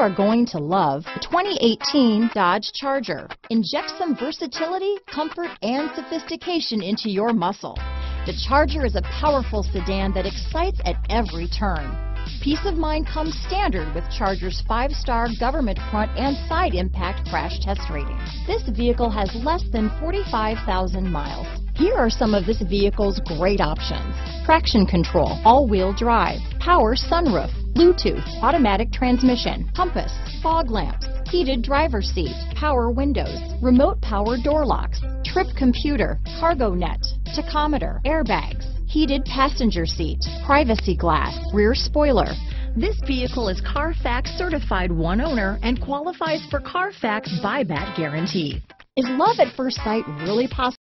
are going to love the 2018 Dodge Charger. Inject some versatility, comfort, and sophistication into your muscle. The Charger is a powerful sedan that excites at every turn. Peace of mind comes standard with Charger's 5-star government front and side impact crash test rating. This vehicle has less than 45,000 miles. Here are some of this vehicle's great options: traction control, all-wheel drive, power sunroof, Bluetooth, automatic transmission, compass, fog lamps, heated driver's seat, power windows, remote power door locks, trip computer, cargo net, tachometer, airbags, heated passenger seat, privacy glass, rear spoiler. This vehicle is Carfax certified one owner and qualifies for Carfax buyback guarantee. Is love at first sight really possible?